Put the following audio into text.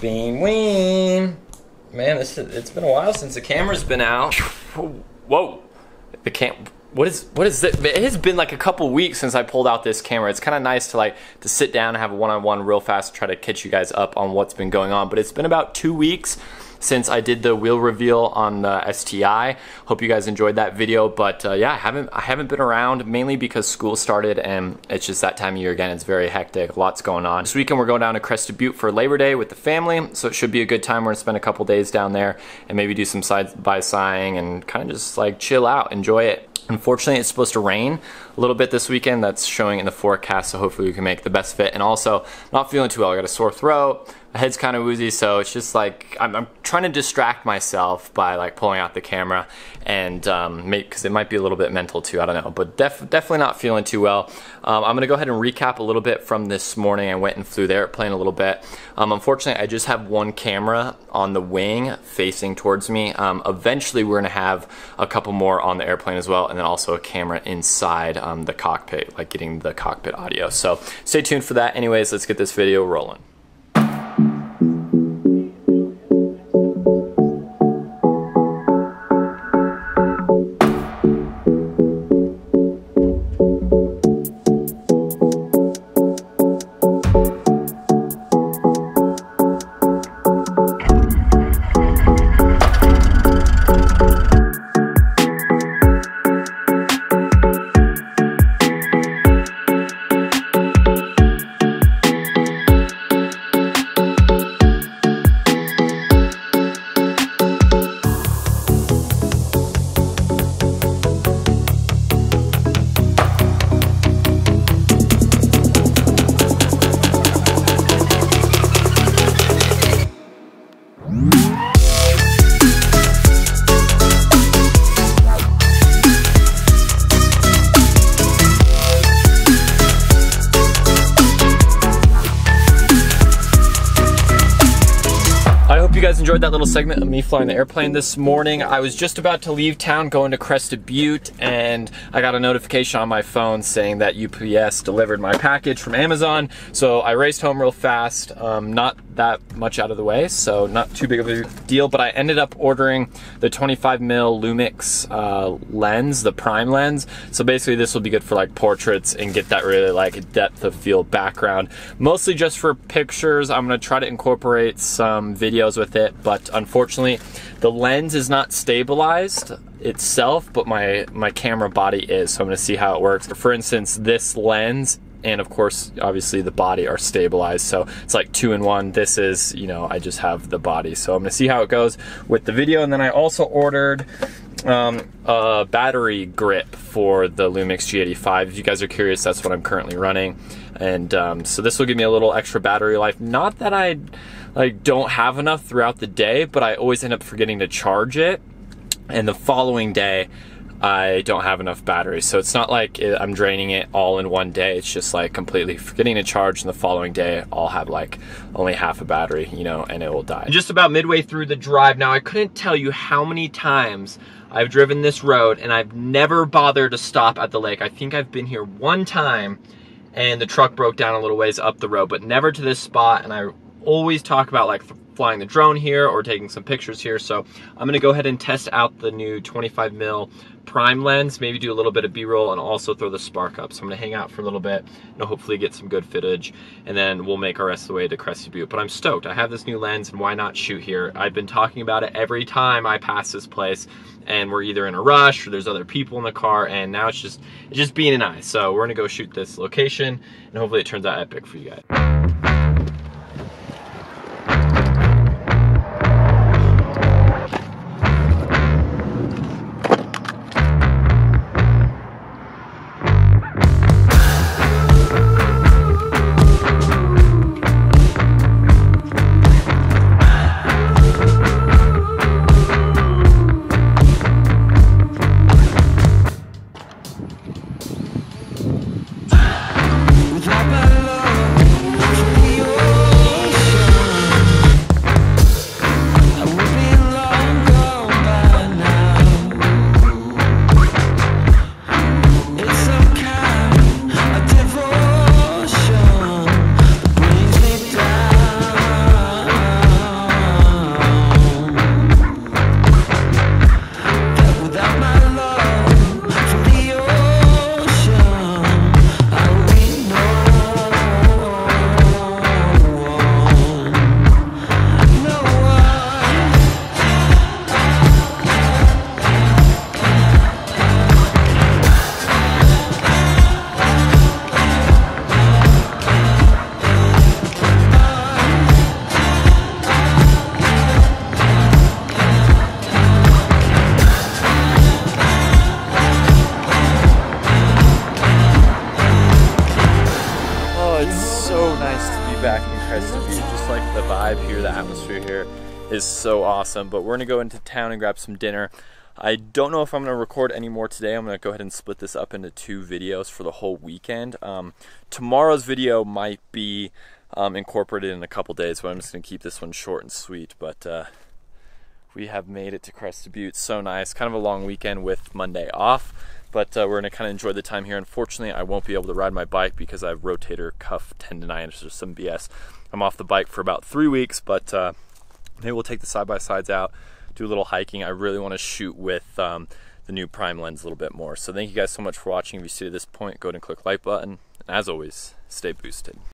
Beam weem. Man, it's been a while since the camera's been out. Whoa. The cam, what is this? It has been like a couple weeks since I pulled out this camera. It's kind of nice to to sit down and have a one-on-one real fast to try to catch you guys up on what's been going on. But it's been about 2 weeks since I did the wheel reveal on the STI. Hope you guys enjoyed that video, but yeah, I haven't been around, mainly because school started and it's just that time of year again. It's very hectic, lots going on. This weekend we're going down to Crested Butte for Labor Day with the family, so it should be a good time. We're gonna spend a couple days down there and maybe do some side-by-siding and kind of just chill out, enjoy it. Unfortunately, it's supposed to rain a little bit this weekend. That's showing in the forecast, so hopefully we can make the best fit. And also, not feeling too well. I got a sore throat, my head's kind of woozy, so it's just I'm trying to distract myself by pulling out the camera, and because it might be a little bit mental too, I don't know. But definitely not feeling too well. I'm gonna go ahead and recap a little bit from this morning. I went and flew the airplane a little bit. Unfortunately, I just have one camera on the wing facing towards me. Eventually, we're gonna have a couple more on the airplane as well. And then also a camera inside the cockpit, getting the cockpit audio. So stay tuned for that. Anyways, let's get this video rolling. Guys enjoyed that little segment of me flying the airplane this morning. I was just about to leave town going to Crested Butte, and I got a notification on my phone saying that UPS delivered my package from Amazon. So I raced home real fast, not that much out of the way, so not too big of a deal, but I ended up ordering the 25mm Lumix lens, the prime lens. So basically this will be good for portraits and get that really depth of field background. Mostly just for pictures. I'm gonna try to incorporate some videos with it, but unfortunately the lens is not stabilized itself, but my camera body is, so I'm gonna see how it works. For instance, this lens and of course, obviously the body are stabilized. So it's 2 in 1. This is, I just have the body. So I'm gonna see how it goes with the video. And then I also ordered a battery grip for the Lumix G85. If you guys are curious, that's what I'm currently running. And so this will give me a little extra battery life. Not that I don't have enough throughout the day, but I always end up forgetting to charge it. And the following day, I don't have enough battery, so it's not I'm draining it all in one day. It's just completely forgetting to charge, and the following day I'll have only half a battery, and it will die. Just about midway through the drive now, I couldn't tell you how many times I've driven this road and I've never bothered to stop at the lake. I think I've been here one time and the truck broke down a little ways up the road, but never to this spot. And I always talk about flying the drone here or taking some pictures here. So I'm gonna go ahead and test out the new 25mm prime lens, maybe do a little bit of B-roll and also throw the spark up. So I'm gonna hang out for a little bit and hopefully get some good footage, and then we'll make our rest of the way to Crested Butte. But I'm stoked, I have this new lens and why not shoot here? I've been talking about it every time I pass this place and we're either in a rush or there's other people in the car, and now it's just being an eye. So we're gonna go shoot this location and hopefully it turns out epic for you guys. vibe here, the atmosphere here is so awesome. But we're gonna go into town and grab some dinner. I don't know if I'm gonna record any more today. I'm gonna go ahead and split this up into 2 videos for the whole weekend. Tomorrow's video might be incorporated in a couple days, but I'm just gonna keep this one short and sweet. But we have made it to Crested Butte. So nice, kind of a long weekend with Monday off, but we're gonna kind of enjoy the time here. Unfortunately, I won't be able to ride my bike because I have rotator cuff tendonitis or some BS. I'm off the bike for about 3 weeks, but maybe we'll take the side-by-sides out, do a little hiking. I really want to shoot with the new prime lens a little bit more. So thank you guys so much for watching. If you see to this point, go ahead and click like button. And as always, stay boosted.